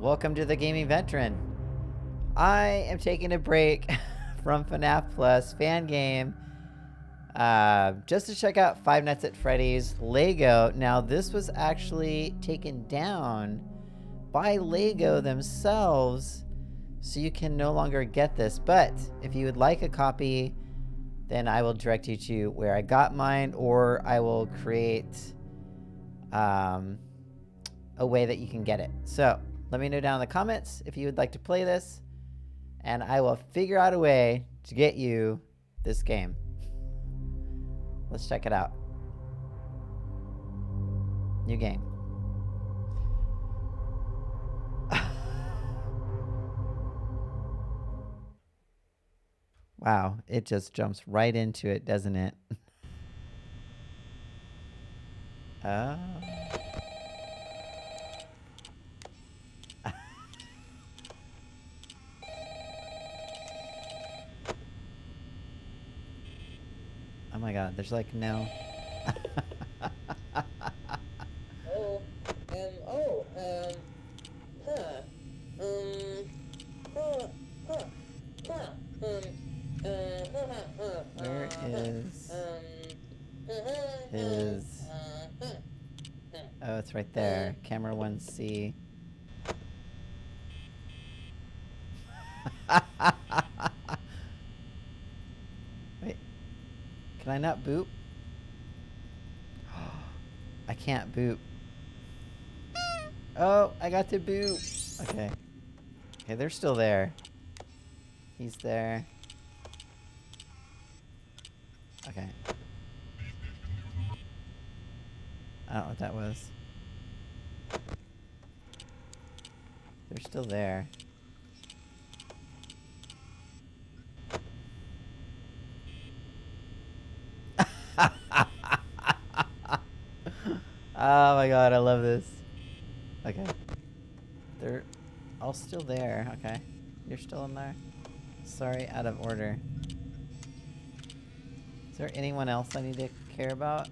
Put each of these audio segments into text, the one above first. Welcome to the gaming veteran. I am taking a break from FNAF Plus fan game just to check out Five Nights at Freddy's LEGO. Now this was actually taken down by LEGO themselves, so you can no longer get this, but if you would like a copy, then I will direct you to where I got mine, or I will create a way that you can get it. So let me know down in the comments if you would like to play this, and I will figure out a way to get you this game. Let's check it out. New game. Wow, it just jumps right into it, doesn't it? Oh. Oh my god, there's like no... Where is his... Oh, it's right there. Camera 1C. Wait. Can I not boop? I can't boop. Oh, I got to boop. Okay. Okay, they're still there. He's there. Okay. I don't know what that was. They're still there. Oh my god, I love this. Okay. They're all still there. Okay. You're still in there? Sorry, out of order. Is there anyone else I need to care about?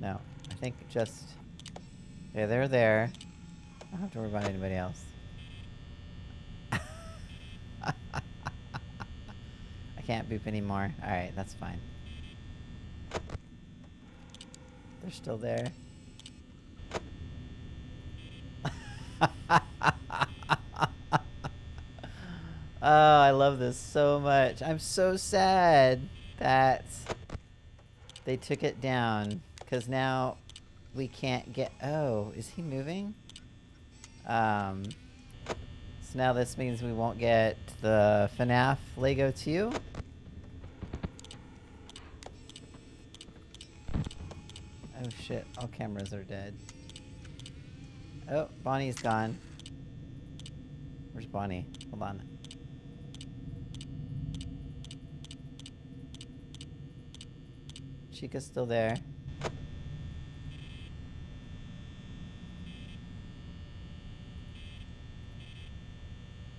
No. I think just... Yeah, they're there. I don't have to worry about anybody else. I can't boop anymore. Alright, that's fine. They're still there. Oh, I love this so much. I'm so sad that they took it down, because now we can't get... Oh, is he moving? So now this means we won't get the FNAF LEGO 2? Oh shit, all cameras are dead. Oh, Bonnie's gone. Where's Bonnie? Hold on. Chica's still there.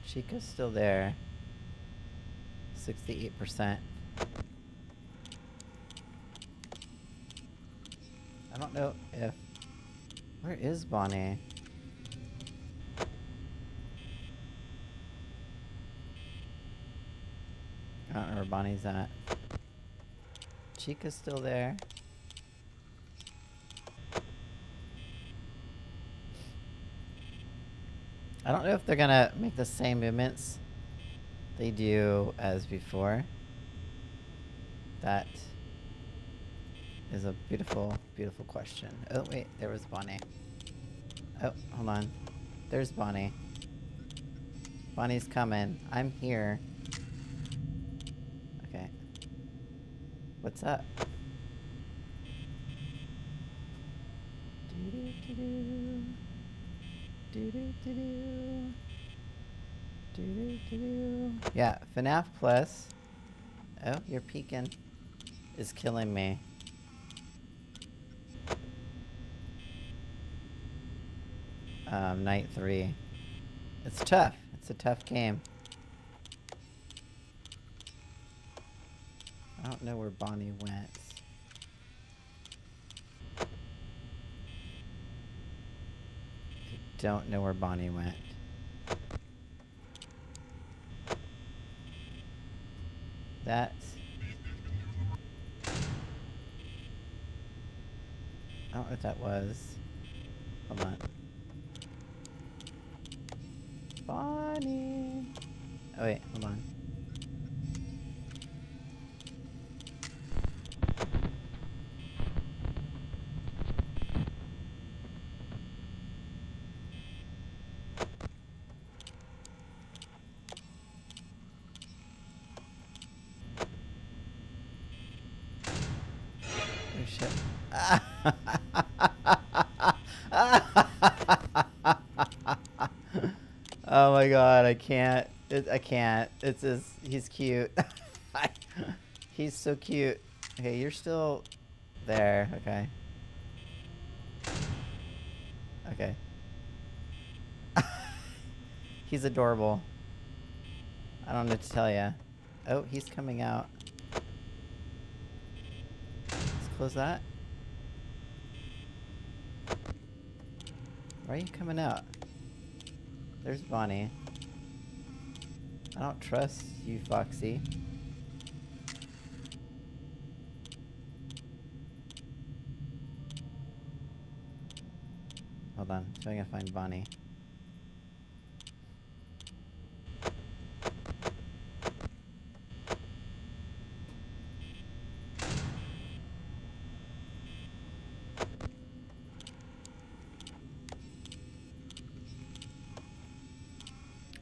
Chica's still there. 68%. I don't know if... Where is Bonnie? I don't know where Bonnie's at. Chica's still there. I don't know if they're gonna make the same movements they do as before. That is a beautiful, beautiful question. Oh wait, there was Bonnie. Oh, hold on. There's Bonnie. Bonnie's coming. I'm here. What's up? Yeah, FNAF Plus. Oh, you're peeking. Is killing me. Night 3. It's tough. It's a tough game. I don't know where Bonnie went. don't know where Bonnie went. That's... I don't know what that was. Hold on. Bonnie! Oh wait, hold on. Oh my god, I can't. I can't. It's just, he's cute. He's so cute. Okay, you're still there. Okay. Okay. He's adorable. I don't know what to tell you. Oh, he's coming out. Let's close that. Why are you coming out? There's Bonnie. I don't trust you, Foxy. Hold on, so I can find Bonnie.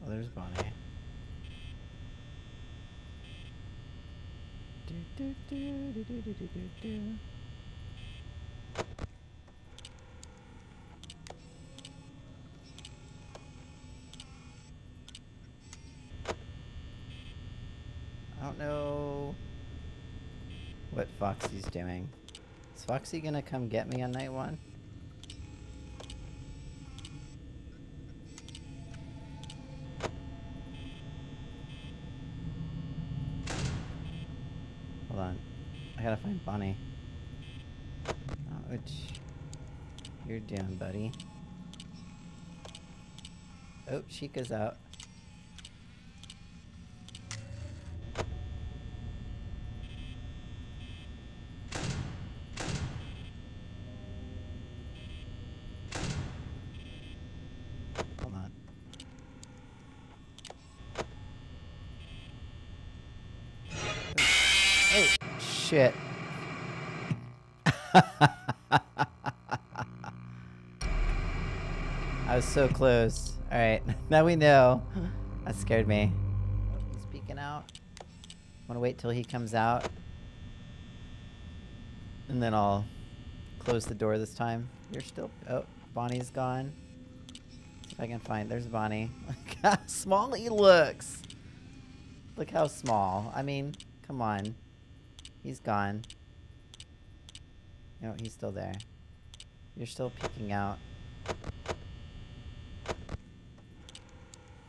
There's Bonnie. I don't know what Foxy's doing. Is Foxy gonna come get me on night one? I gotta find Bonnie. Not what you're doing, buddy. Oh, Chica's out. Hold on. Oh. Oh. Shit. I was so close. Alright, now we know. That scared me. Oh, he's peeking out. Wanna wait till he comes out. And then I'll close the door this time. You're still... Oh, Bonnie's gone. See if I can find... There's Bonnie. Look how small he looks! Look how small. I mean, come on. He's gone. No, he's still there. You're still peeking out.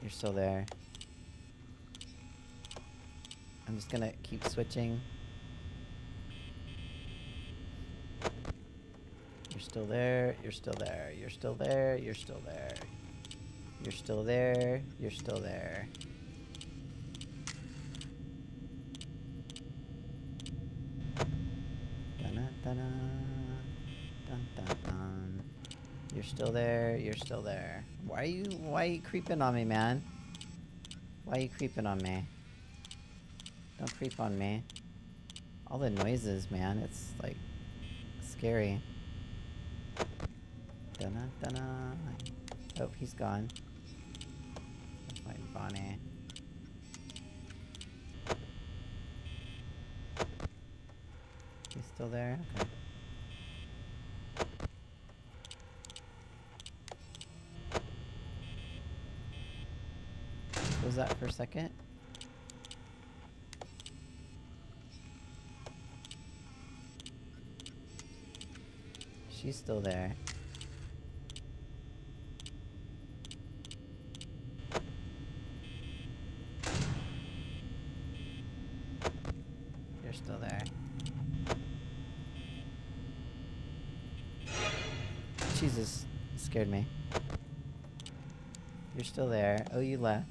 You're still there. I'm just gonna keep switching. You're still there. You're still there. You're still there. You're still there. You're still there. You're still there. Dun-dun-dun. You're still there. You're still there. Why are you creeping on me, man? Why are you creeping on me? Don't creep on me. All the noises, man. It's like scary. Dun-dun-dun. Oh, he's gone. Let's find Bonnie. He's still there? Okay. Close that for a second. She's still there. You're still there. Jesus, scared me. You're still there. Oh, you left.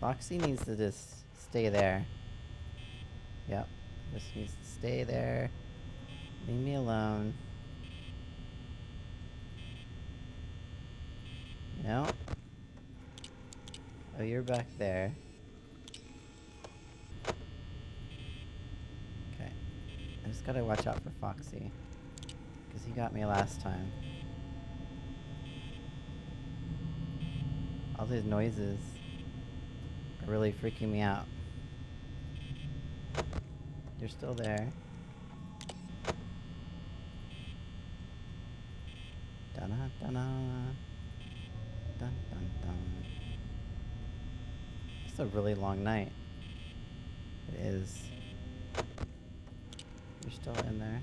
Foxy needs to just stay there. Yep, just needs to stay there. Leave me alone. No. Oh, you're back there. Okay. I just gotta watch out for Foxy, because he got me last time. All these noises are really freaking me out. You're still there. Dun dun dun dun dun. It's a really long night. It is. You're still in there.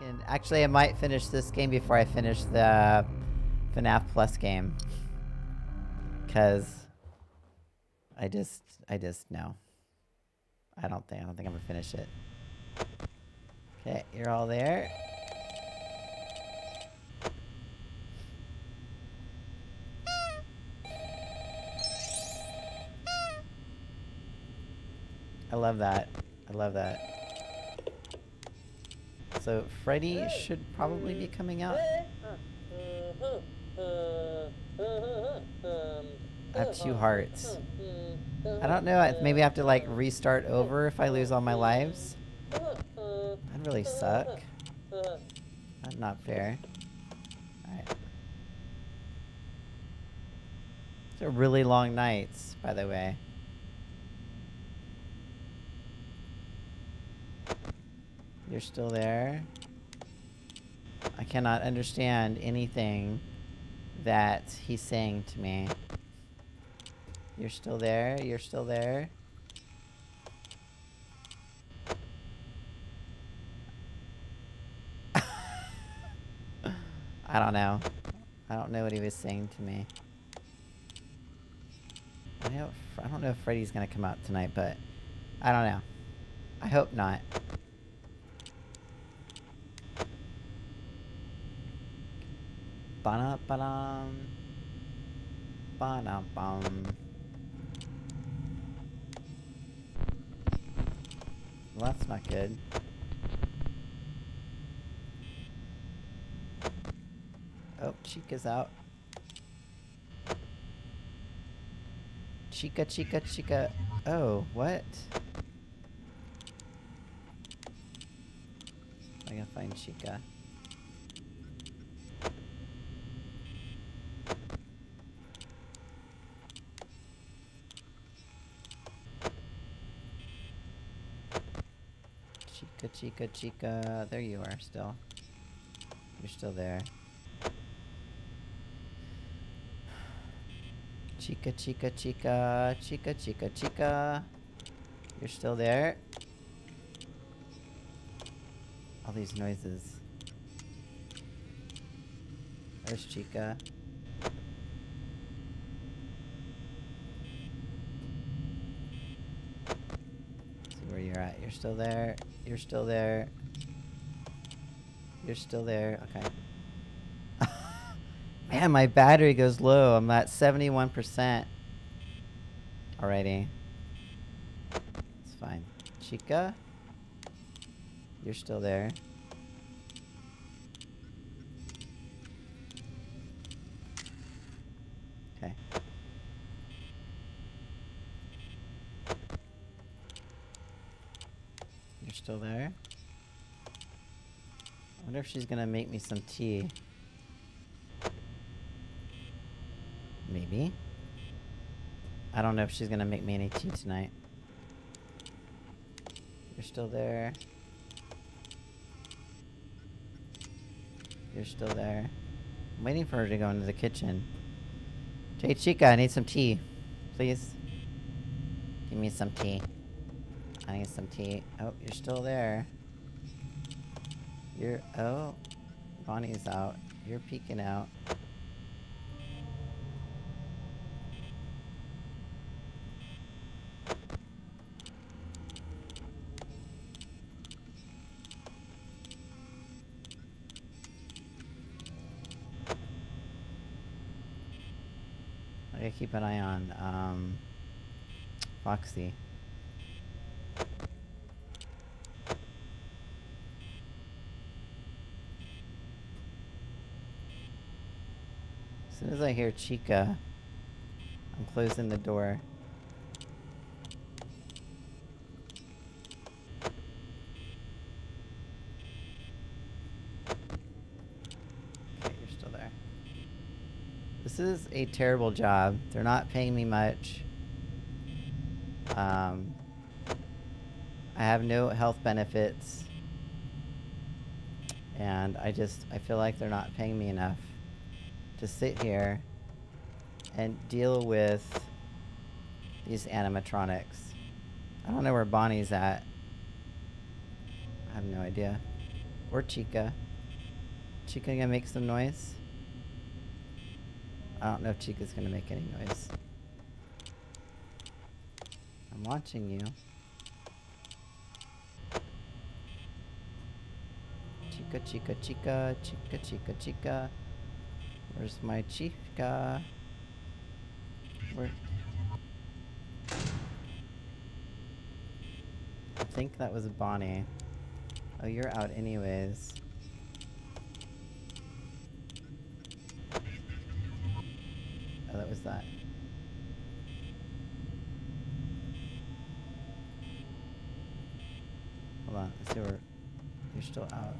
And actually, I might finish this game before I finish the FNAF Plus game, because no, I don't think I'm gonna finish it. Okay, you're all there. I love that. I love that. So Freddy should probably be coming out. I have 2 hearts. I don't know, maybe I have to like restart over if I lose all my lives. That'd really suck. That's not fair. Alright. These are really long nights, by the way. You're still there. I cannot understand anything that he's saying to me. You're still there. You're still there. I don't know. I don't know what he was saying to me. I don't know if Freddy's gonna come out tonight, but I don't know. I hope not. Ba ba ba bum. Well, that's not good. Oh, Chica's out. Chica, Chica, Chica. Oh, what? I gotta find Chica. Chica, Chica, Chica. There you are still. You're still there. Chica, Chica, Chica. Chica, Chica, Chica. You're still there. All these noises. There's Chica. You're still there. You're still there. You're still there. Okay. Man, my battery goes low. I'm at 71%. Alrighty. It's fine. Chica? You're still there. Okay. Still there. I wonder if she's gonna make me some tea. Maybe. I I don't know if she's gonna make me any tea tonight. You're still there. You're still there. I'm waiting for her to go into the kitchen. Hey Chica, I need some tea. Please. Give me some tea. I need some tea. Oh, you're still there. You're... oh. Bonnie's out. You're peeking out. I gotta keep an eye on, Foxy. As soon as I hear Chica, I'm closing the door. Okay, you're still there. This is a terrible job. They're not paying me much. I have no health benefits. And I feel like they're not paying me enough to sit here and deal with these animatronics. I don't know where Bonnie's at. I have no idea. Or Chica. Chica gonna make some noise? I don't know if Chica's gonna make any noise. I'm watching you. Chica, Chica, Chica, Chica, Chica, Chica. Where's my Chica? Where? I think that was Bonnie. Oh, you're out anyways. Oh, that was that. Hold on, let's see where... You're still out.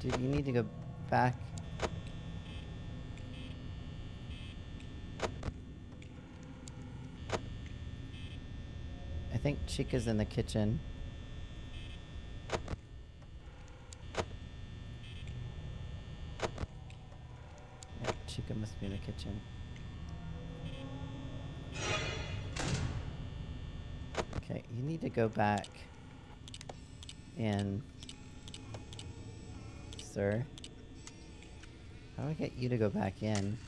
Dude, you need to go back. I think Chica's in the kitchen. Yeah, Chica must be in the kitchen. Okay, you need to go back in. Sir. How do I get you to go back in?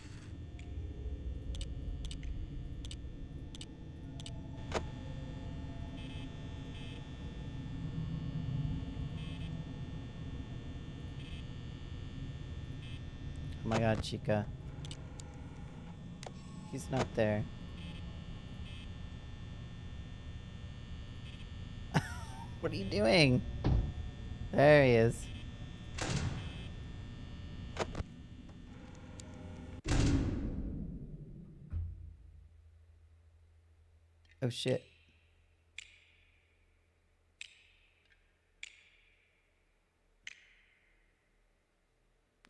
Oh my god, Chica. He's not there. What are you doing? There he is. Oh shit.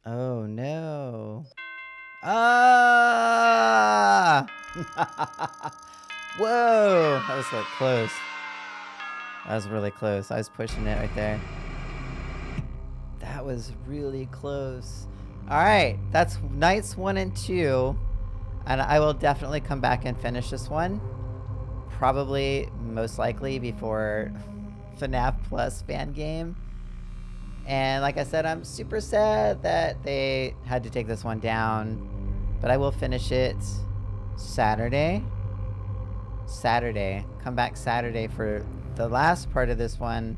Oh no. Ah! Whoa! That was like close. That was really close. I was pushing it right there. That was really close. Alright, that's nights 1 and 2. And I will definitely come back and finish this one. Probably, most likely, before FNAF Plus fan game. And like I said, I'm super sad that they had to take this one down. But I will finish it Saturday. Saturday. Come back Saturday for the last part of this one.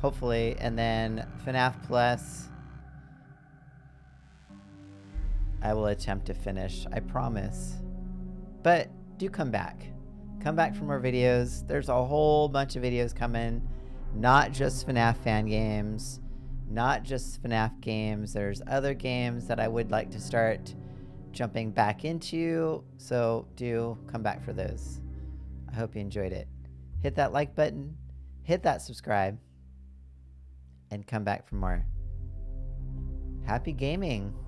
Hopefully. And then FNAF Plus, I will attempt to finish. I promise. But do come back. Come back for more videos. There's a whole bunch of videos coming. Not just FNAF fan games. Not just FNAF games. There's other games that I would like to start jumping back into. So do come back for those. I hope you enjoyed it. Hit that like button. hit that subscribe, and come back for more. Happy gaming!